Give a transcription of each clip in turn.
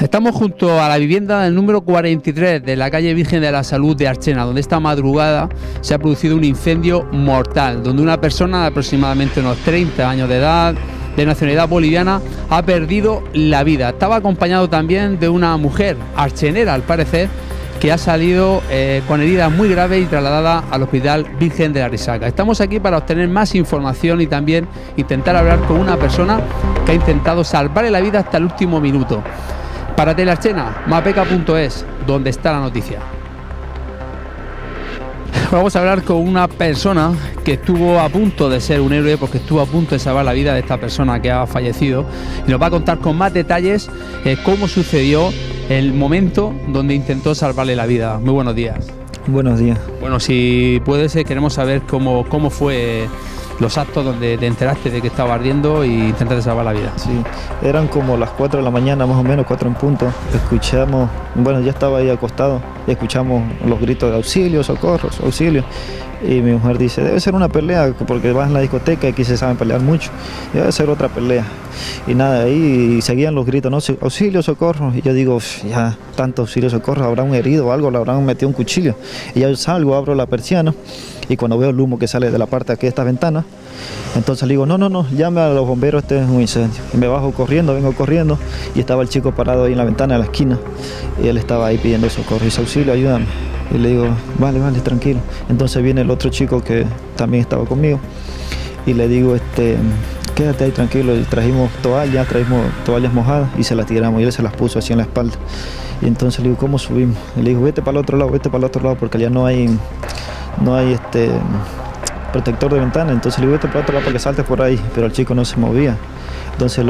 Estamos junto a la vivienda del número 43 de la calle Virgen de la Salud de Archena, donde esta madrugada se ha producido un incendio mortal, donde una persona de aproximadamente unos 30 años de edad, de nacionalidad boliviana, ha perdido la vida. Estaba acompañado también de una mujer archenera, al parecer, que ha salido con heridas muy graves y trasladada al hospital Virgen de la Arrixaca. Estamos aquí para obtener más información y también intentar hablar con una persona que ha intentado salvarle la vida hasta el último minuto. Para Telearchena, mapeka.es, donde está la noticia. Vamos a hablar con una persona que estuvo a punto de ser un héroe, porque estuvo a punto de salvar la vida de esta persona que ha fallecido, y nos va a contar con más detalles cómo sucedió el momento donde intentó salvarle la vida. Muy buenos días. Buenos días. Bueno, si puedes, queremos saber cómo fue los actos donde te enteraste de que estaba ardiendo e intentaste salvar la vida. Sí, eran como las 4 de la mañana, más o menos, 4 en punto. Escuchamos, bueno, ya estaba ahí acostado, y escuchamos los gritos de auxilio, socorros, auxilio. Y mi mujer dice, debe ser una pelea, porque vas en la discoteca y aquí se saben pelear mucho. Debe ser otra pelea. Y nada, ahí seguían los gritos, ¿no? Auxilio, socorro. Y yo digo, ya, tanto auxilio, socorro, habrá un herido o algo, le habrán metido un cuchillo. Y yo salgo, abro la persiana, y cuando veo el humo que sale de la parte de aquí de estas ventanas, entonces le digo, no, llame a los bomberos, este es un incendio. Y me bajo corriendo, vengo corriendo, y estaba el chico parado ahí en la ventana de la esquina, y él estaba ahí pidiendo socorro, y dice, auxilio, ayúdame. Y le digo, vale, tranquilo. Entonces viene el otro chico que también estaba conmigo, y le digo, quédate ahí tranquilo, y trajimos toallas mojadas, y se las tiramos, y él se las puso así en la espalda. Y entonces le digo, ¿cómo subimos? Y le digo, vete para el otro lado, porque allá no hay protector de ventana. Entonces le digo, vete para el otro lado para que saltes por ahí, pero el chico no se movía. Entonces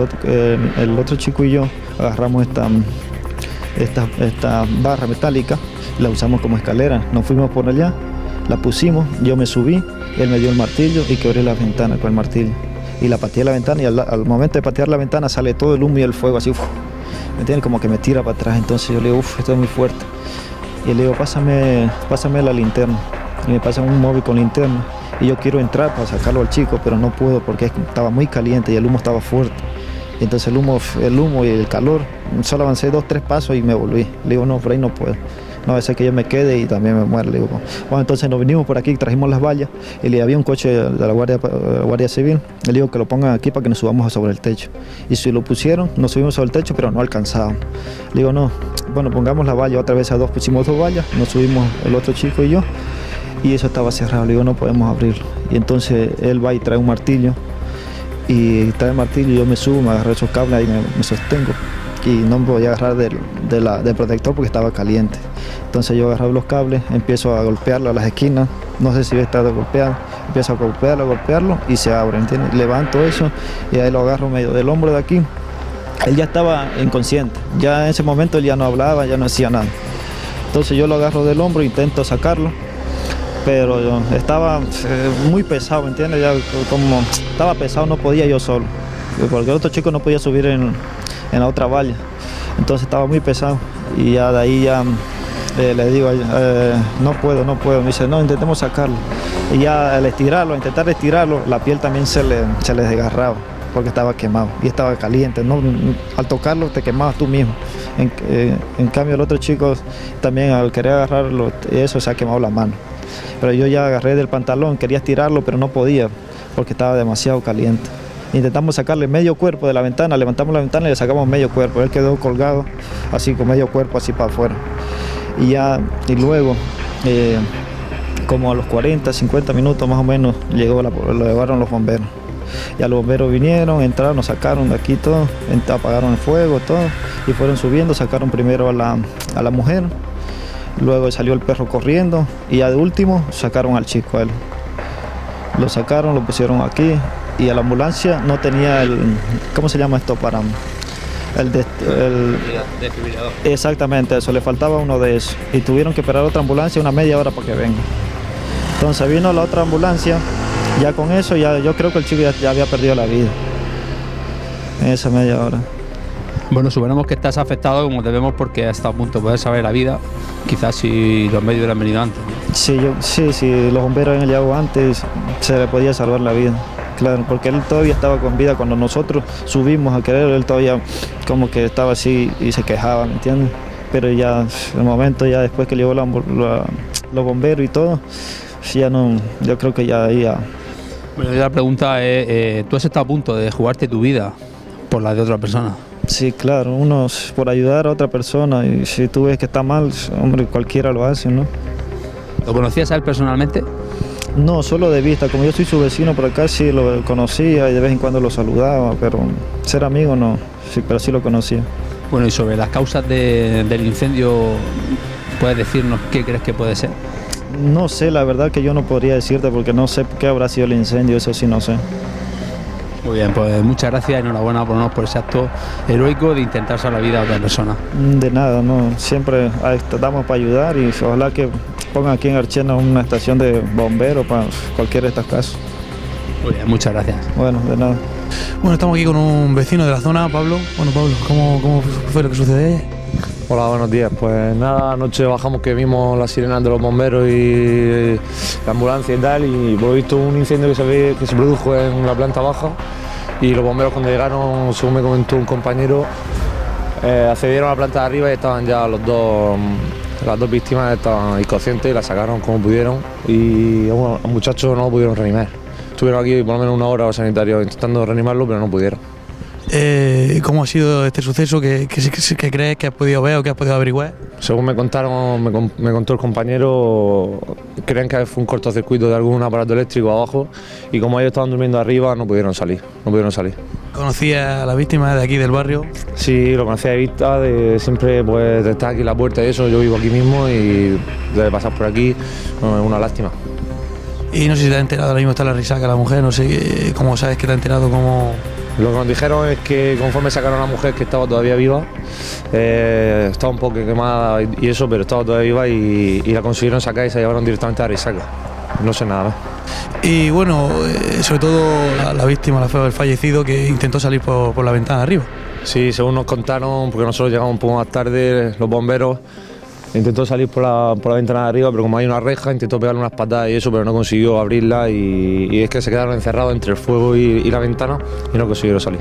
el otro chico y yo agarramos esta barra metálica, la usamos como escalera, nos fuimos por allá, la pusimos, yo me subí, él me dio el martillo y quebré la ventana con el martillo. Y la pateé la ventana, y al momento de patear la ventana sale todo el humo y el fuego así, uf, ¿me entiendes? Como que me tira para atrás. Entonces yo le digo, esto es muy fuerte. Y le digo, pásame la linterna. Y me pasan un móvil con linterna. Y yo quiero entrar para sacarlo al chico, pero no puedo porque estaba muy caliente y el humo estaba fuerte. Entonces el humo y el calor, solo avancé 2 o 3 pasos y me volví. Le digo, no, por ahí no puedo. No, a ser que yo me quede y también me muera. Le digo, bueno, entonces nos vinimos por aquí, trajimos las vallas, y le había un coche de la Guardia Civil. Le digo que lo pongan aquí para que nos subamos sobre el techo. Y si lo pusieron, nos subimos sobre el techo, pero no alcanzábamos. Le digo, no, bueno, pongamos la valla otra vez, pusimos 2 vallas, nos subimos el otro chico y yo, y eso estaba cerrado. Le digo, no podemos abrirlo. Y entonces él va y trae un martillo, y yo me subo, me agarro esos cables y me sostengo. Y no me podía agarrar del protector porque estaba caliente. Entonces yo agarraba los cables, empiezo a golpearlo a las esquinas, no sé si va a estar golpeado, empiezo a golpearlo y se abre, ¿entiendes? Levanto eso y ahí lo agarro medio del hombro de aquí. Él ya estaba inconsciente, ya en ese momento él ya no hablaba, ya no hacía nada. Entonces yo lo agarro del hombro, intento sacarlo, pero yo estaba muy pesado, ¿entiendes? Ya como estaba pesado no podía yo solo, porque el otro chico no podía subir en la otra valla, entonces estaba muy pesado. Y ya de ahí ya le digo, no puedo, me dice, no, intentemos sacarlo. Y ya al intentar estirarlo, la piel también se le desgarraba, porque estaba quemado y estaba caliente, ¿no? Al tocarlo te quemabas tú mismo. En cambio el otro chico también, al querer agarrarlo, eso se ha quemado la mano. Pero yo ya agarré del pantalón, quería estirarlo, pero no podía, porque estaba demasiado caliente. Intentamos sacarle medio cuerpo de la ventana, levantamos la ventana y le sacamos medio cuerpo. Él quedó colgado, así con medio cuerpo, así para afuera. Y luego, como a los 40, 50 minutos más o menos, lo llevaron los bomberos. Ya los bomberos vinieron, entraron, nos sacaron de aquí todo, apagaron el fuego, todo, y fueron subiendo, sacaron primero a la mujer, luego salió el perro corriendo, y ya de último sacaron al chico a él. Lo sacaron, lo pusieron aquí, y a la ambulancia no tenía el, ¿cómo se llama esto? Para el desfibrilador. Exactamente, eso, le faltaba uno de esos, y tuvieron que esperar otra ambulancia una media hora para que venga. Entonces vino la otra ambulancia, ya con eso, ya yo creo que el chico ya había perdido la vida en esa media hora. Bueno, suponemos que estás afectado como debemos, porque hasta a punto de poder salvar la vida, quizás si los medios hubieran venido antes. Sí, si los bomberos habían llegado antes, se le podía salvar la vida. claro, porque él todavía estaba con vida cuando nosotros subimos a querer, él todavía como que estaba así y se quejaba, ¿me entiendes? Pero ya el momento, ya después que llegó los bomberos y todo, ya no, yo creo que ya... Bueno, la pregunta es, ¿tú has estado a punto de jugarte tu vida por la de otra persona? Sí, claro, uno por ayudar a otra persona, y si tú ves que está mal, hombre, cualquiera lo hace, ¿no? ¿Lo conocías a él personalmente? No, solo de vista, como yo soy su vecino por acá, sí lo conocía y de vez en cuando lo saludaba, pero ser amigo no, sí, pero sí lo conocía. Bueno, y sobre las causas del incendio, ¿puedes decirnos qué crees que puede ser? No sé, la verdad que yo no podría decirte porque no sé qué habrá sido el incendio, eso sí no sé. Muy bien, pues muchas gracias y enhorabuena por ese acto heroico de intentar salvar la vida a otra persona. De nada, no, siempre tratamos para ayudar y ojalá que pongan aquí en Archena una estación de bomberos para cualquiera de estos casos. Muy bien, muchas gracias. Bueno, de nada. Bueno, estamos aquí con un vecino de la zona, Pablo. Bueno, Pablo, ¿cómo fue lo que sucede? Hola, buenos días. Pues nada, anoche bajamos que vimos las sirenas de los bomberos y la ambulancia y tal, y por lo visto un incendio que se produjo en la planta baja, y los bomberos cuando llegaron, según me comentó un compañero, accedieron a la planta de arriba y estaban ya las dos víctimas estaban inconscientes y la sacaron como pudieron, y bueno, al muchacho no lo pudieron reanimar. Estuvieron aquí por lo menos una hora los sanitarios intentando reanimarlo, pero no pudieron. ¿Cómo ha sido este suceso? ¿Qué crees que has podido ver o que has podido averiguar? Según me contó el compañero, creen que fue un cortocircuito de algún aparato eléctrico abajo y como ellos estaban durmiendo arriba no pudieron salir. ¿Conocía a la víctima de aquí del barrio? Sí, lo conocía de vista, siempre pues de estar aquí en la puerta y eso, yo vivo aquí mismo y de pasar por aquí, bueno, es una lástima. Y no sé si te has enterado, ahora mismo está en la Arrixaca la mujer, no sé cómo sabes que te has enterado, cómo... Lo que nos dijeron es que conforme sacaron a la mujer que estaba todavía viva, estaba un poco quemada y eso, pero estaba todavía viva y la consiguieron sacar y se llevaron directamente a Arrixaca. No sé nada más. Y bueno, sobre todo la víctima, el fallecido, que intentó salir por la ventana arriba. Sí, según nos contaron, porque nosotros llegamos un poco más tarde, los bomberos, intentó salir por la ventana de arriba, pero como hay una reja, intentó pegarle unas patadas y eso, pero no consiguió abrirla y es que se quedaron encerrados entre el fuego y la ventana y no consiguieron salir.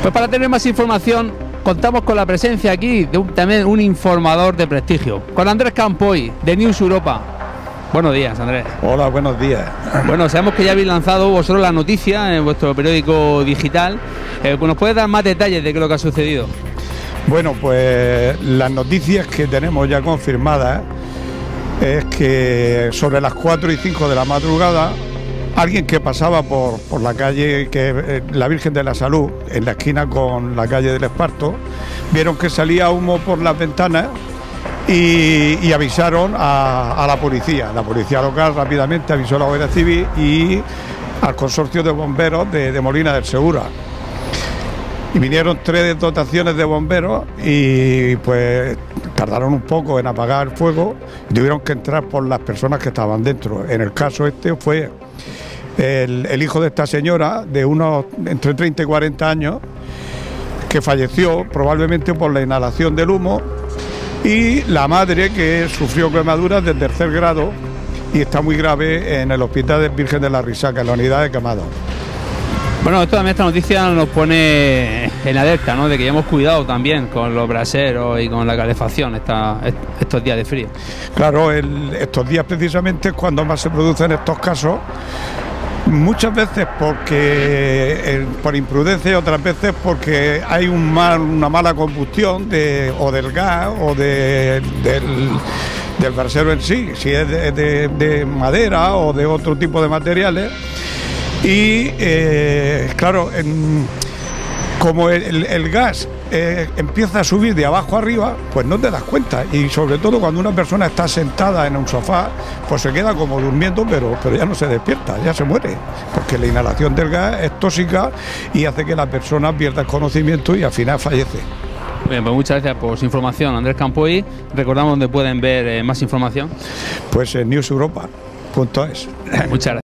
Pues para tener más información, contamos con la presencia aquí de también un informador de prestigio, con Andrés Campoy, de News Europa. Buenos días, Andrés. Hola, buenos días. Bueno, sabemos que ya habéis lanzado vosotros la noticia en vuestro periódico digital. ¿Nos puedes dar más detalles de lo que ha sucedido? Bueno, pues las noticias que tenemos ya confirmadas es que sobre las 4 y 5 de la madrugada, alguien que pasaba por la calle, que la Virgen de la Salud, en la esquina con la calle del Esparto, vieron que salía humo por las ventanas. Y avisaron a la policía. La policía local rápidamente avisó a la Guardia Civil y al consorcio de bomberos de Molina del Segura. Y vinieron 3 dotaciones de bomberos y pues tardaron un poco en apagar el fuego y tuvieron que entrar por las personas que estaban dentro. En el caso este fue el hijo de esta señora, de unos entre 30 y 40 años, que falleció probablemente por la inhalación del humo, y la madre, que sufrió quemaduras de tercer grado y está muy grave en el hospital de Virgen de la Arrixaca, en la unidad de quemados. Bueno, esto también, esta noticia nos pone en alerta, ¿no?, de que llevamos cuidado también con los braseros y con la calefacción estos días de frío. Claro, estos días precisamente es cuando más se producen estos casos, muchas veces por imprudencia y otras veces porque hay una mala combustión del gas o del brasero en sí, si es de madera o de otro tipo de materiales. Y claro, como el gas empieza a subir de abajo arriba, pues no te das cuenta, y sobre todo cuando una persona está sentada en un sofá, pues se queda como durmiendo, pero ya no se despierta, ya se muere, porque la inhalación del gas es tóxica y hace que la persona pierda el conocimiento y al final fallece. Bien, pues muchas gracias por su información, Andrés Campoy. Recordamos dónde pueden ver más información. Pues en newseuropa.es. Muchas gracias.